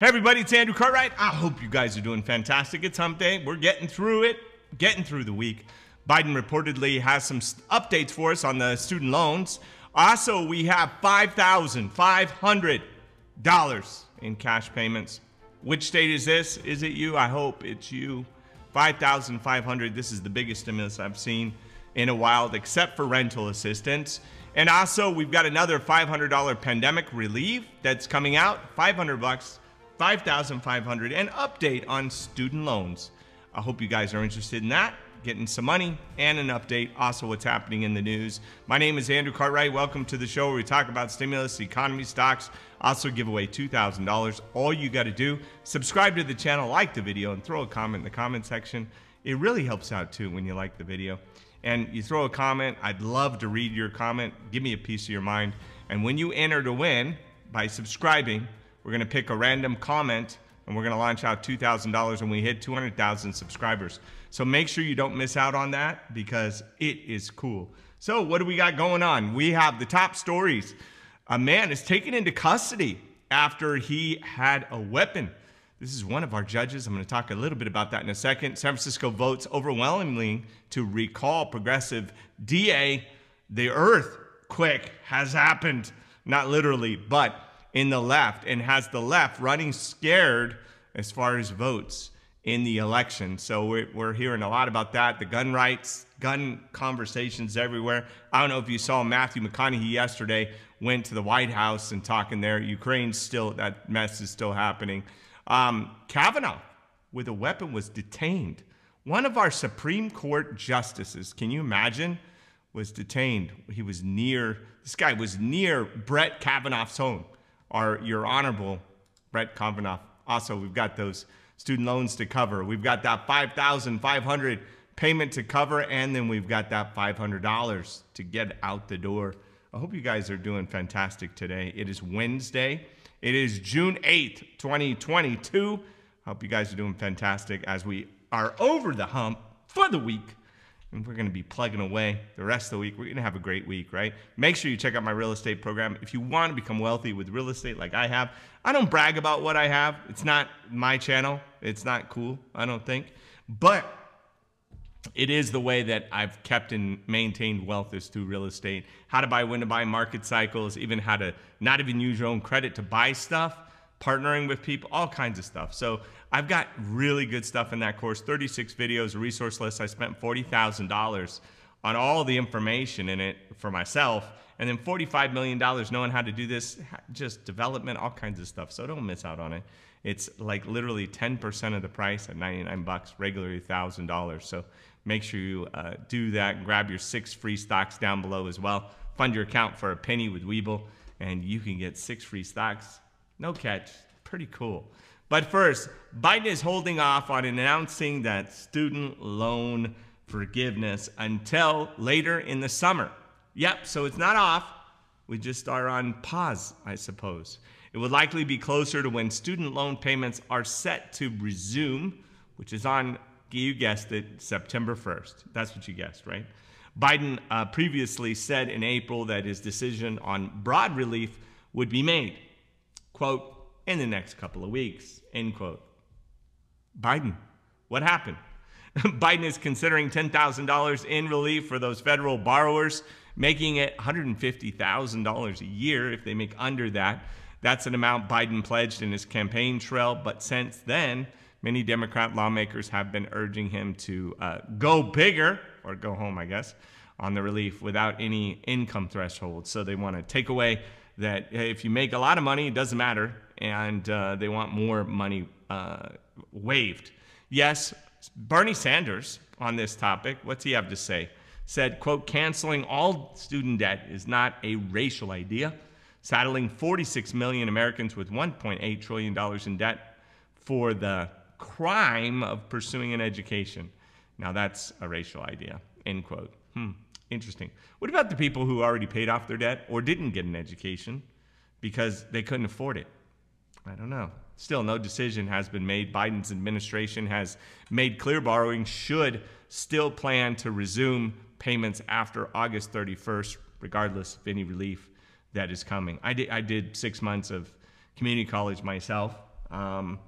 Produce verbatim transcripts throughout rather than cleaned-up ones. Hey everybody, it's Andrew Cartwright. I hope you guys are doing fantastic. It's hump day. We're getting through it, getting through the week. Biden reportedly has some updates for us on the student loans. Also, we have five thousand five hundred dollars in cash payments. Which state is this? Is it you? I hope it's you. five thousand five hundred dollars. This is the biggest stimulus I've seen in a while, except for rental assistance. And also, we've got another five hundred dollar pandemic relief that's coming out. five hundred bucks. five thousand five hundred dollars, an update on student loans. I hope you guys are interested in that, getting some money and an update, also what's happening in the news. My name is Andrew Cartwright. Welcome to the show where we talk about stimulus, the economy, stocks, also give away two thousand dollars. All you got to do, subscribe to the channel, like the video, and throw a comment in the comment section. It really helps out too when you like the video. And you throw a comment, I'd love to read your comment. Give me a piece of your mind. And when you enter to win by subscribing, we're going to pick a random comment and we're going to launch out two thousand dollars when we hit two hundred thousand subscribers. So make sure you don't miss out on that because it is cool. So what do we got going on? We have the top stories. A man is taken into custody after he had a weapon. This is one of our judges. I'm going to talk a little bit about that in a second. San Francisco votes overwhelmingly to recall progressive D A. The earthquake has happened. Not literally, but in the left, and has the left running scared as far as votes in the election. So we're, we're hearing a lot about that. The gun rights, gun conversations everywhere. I don't know if you saw Matthew McConaughey yesterday went to the White House and talking there. Ukraine's still, that mess is still happening. Um, Kavanaugh with a weapon was detained. One of our Supreme Court justices, can you imagine, was detained. He was near, this guy was near Brett Kavanaugh's home. Our, your Honorable Brett Kavanaugh. Also, we've got those student loans to cover. We've got that five thousand five hundred dollars payment to cover, and then we've got that five hundred dollars to get out the door. I hope you guys are doing fantastic today. It is Wednesday. It is June eighth, twenty twenty-two. I hope you guys are doing fantastic as we are over the hump for the week. And we're going to be plugging away the rest of the week. We're going to have a great week, right? Make sure you check out my real estate program. If you want to become wealthy with real estate like I have, I don't brag about what I have. It's not my channel. It's not cool, I don't think. But it is the way that I've kept and maintained wealth is through real estate. How to buy, when to buy, market cycles, even how to not even use your own credit to buy stuff, partnering with people, all kinds of stuff. So I've got really good stuff in that course, thirty-six videos, a resource list. I spent forty thousand dollars on all the information in it for myself, and then forty-five million dollars knowing how to do this, just development, all kinds of stuff. So don't miss out on it. It's like literally ten percent of the price at ninety-nine bucks, regularly one thousand dollars. So make sure you uh, do that and grab your six free stocks down below as well. Fund your account for a penny with Webull, and you can get six free stocks. No catch. Pretty cool. But first, Biden is holding off on announcing that student loan forgiveness until later in the summer. Yep, so it's not off. We just are on pause, I suppose. It would likely be closer to when student loan payments are set to resume, which is on, you guessed it, September first. That's what you guessed, right? Biden uh, previously said in April that his decision on broad relief would be made, quote, in the next couple of weeks, end quote. Biden, what happened? Biden is considering ten thousand dollars in relief for those federal borrowers, making it one hundred fifty thousand dollars a year if they make under that. That's an amount Biden pledged in his campaign trail, but since then, many Democrat lawmakers have been urging him to uh, go bigger, or go home, I guess, on the relief without any income threshold. So they want to take away that if you make a lot of money, it doesn't matter, and uh, they want more money uh, waived. Yes, Bernie Sanders on this topic, what's he have to say? Said, quote, canceling all student debt is not a racial idea. Saddling forty-six million Americans with one point eight trillion dollars in debt for the crime of pursuing an education. Now that's a racial idea, end quote. Hmm. Interesting. What about the people who already paid off their debt or didn't get an education because they couldn't afford it? I don't know. Still, no decision has been made. Biden's administration has made clear borrowing should still plan to resume payments after August thirty-first, regardless of any relief that is coming. I did, I did six months of community college myself. um,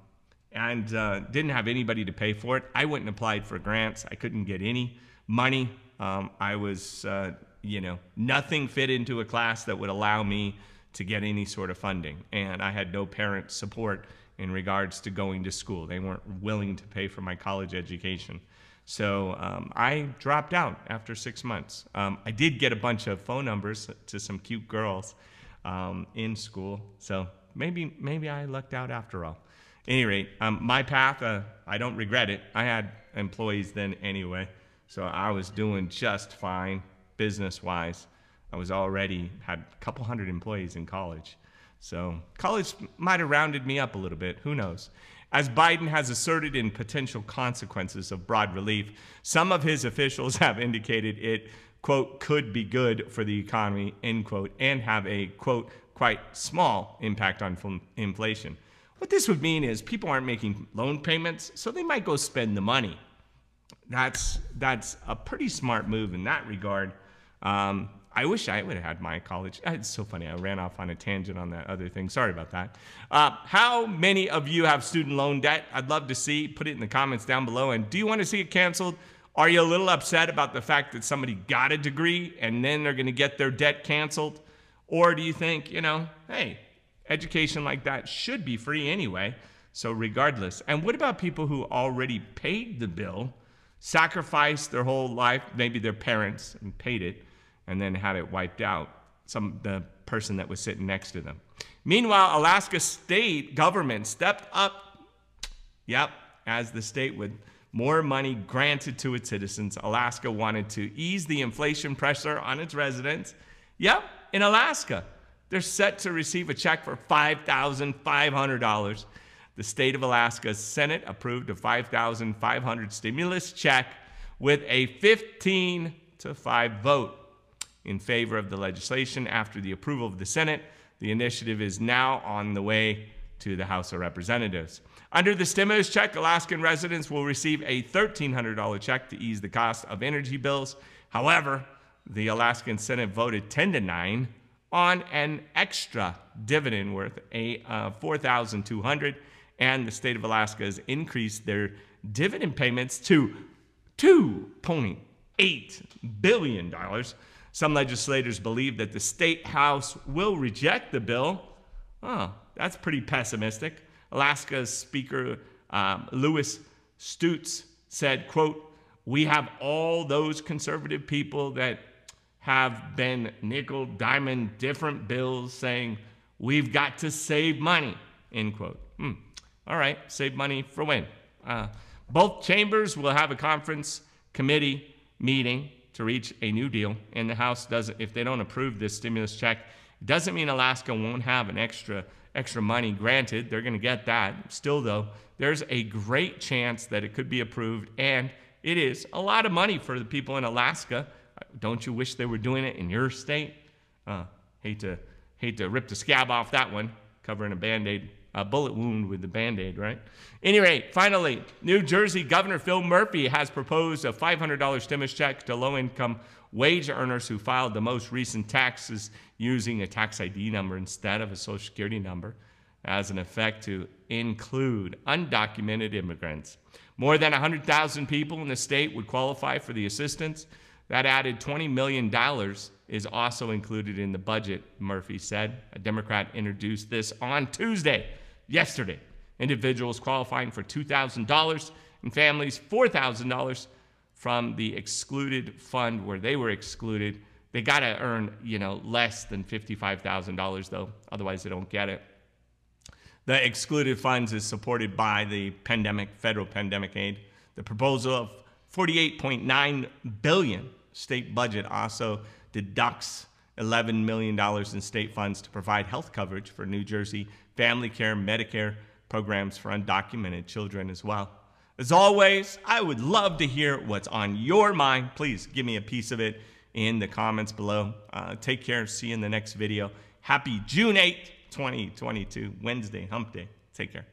and uh, didn't have anybody to pay for it. I went and applied for grants. I couldn't get any money. Um, I was, uh, you know, nothing fit into a class that would allow me to get any sort of funding. And I had no parent support in regards to going to school. They weren't willing to pay for my college education. So um, I dropped out after six months. Um, I did get a bunch of phone numbers to some cute girls um, in school. So maybe maybe I lucked out after all. At any rate, um, my path, uh, I don't regret it. I had employees then anyway. So I was doing just fine business-wise. I was already had a couple hundred employees in college. So college might have rounded me up a little bit, who knows? As Biden has asserted in potential consequences of broad relief, some of his officials have indicated it, quote, could be good for the economy, end quote, and have a, quote, quite small impact on inflation. What this would mean is people aren't making loan payments, so they might go spend the money. That's, that's a pretty smart move in that regard. Um, I wish I would have had my college. It's so funny. I ran off on a tangent on that other thing. Sorry about that. Uh, how many of you have student loan debt? I'd love to see. Put it in the comments down below. And do you want to see it canceled? Are you a little upset about the fact that somebody got a degree and then they're going to get their debt canceled? Or do you think, you know, hey, education like that should be free anyway, so regardless. And what about people who already paid the bill, sacrificed their whole life, maybe their parents, and paid it, and then had it wiped out, some the person that was sitting next to them? Meanwhile, Alaska state government stepped up, yep, as the state with more money granted to its citizens. Alaska wanted to ease the inflation pressure on its residents. Yep, in Alaska, they're set to receive a check for five thousand five hundred dollars. The state of Alaska Senate approved a five thousand five hundred dollars stimulus check with a fifteen to five vote in favor of the legislation. After the approval of the Senate, the initiative is now on the way to the House of Representatives. Under the stimulus check, Alaskan residents will receive a thirteen hundred dollar check to ease the cost of energy bills. However, the Alaskan Senate voted ten to nine on an extra dividend worth a uh, four thousand two hundred dollars, and the state of Alaska has increased their dividend payments to two point eight billion dollars. Some legislators believe that the state house will reject the bill. Oh, that's pretty pessimistic. Alaska's Speaker um, Lewis Stutes said, quote, "We have all those conservative people that have been nickel, diamond, different bills saying we've got to save money," end quote. Hmm. All right, save money for when? Uh, both chambers will have a conference committee meeting to reach a new deal, and the House doesn't. If they don't approve this stimulus check, it doesn't mean Alaska won't have an extra extra money granted. They're going to get that. Still, though, there's a great chance that it could be approved, and it is a lot of money for the people in Alaska. Don't you wish they were doing it in your state? Uh, hate to hate to rip the scab off that one, covering a band-aid, a bullet wound with the band-aid, right? Anyway, finally, New Jersey Governor Phil Murphy has proposed a five hundred dollar stimulus check to low-income wage earners who filed the most recent taxes using a tax I D number instead of a Social Security number, as an effect to include undocumented immigrants. More than one hundred thousand people in the state would qualify for the assistance. That added twenty million dollars is also included in the budget, Murphy said. A Democrat introduced this on Tuesday. Yesterday, individuals qualifying for two thousand dollars and families four thousand dollars from the excluded fund where they were excluded. They got to earn, you know, less than fifty-five thousand dollars, though. Otherwise, they don't get it. The excluded funds is supported by the pandemic, federal pandemic aid. The proposal of forty-eight point nine billion dollars state budget also deducts eleven million dollars in state funds to provide health coverage for New Jersey family care, Medicare programs for undocumented children as well. As always, I would love to hear what's on your mind. Please give me a piece of it in the comments below. Uh, take care. See you in the next video. Happy June eighth, twenty twenty-two, Wednesday, hump day. Take care.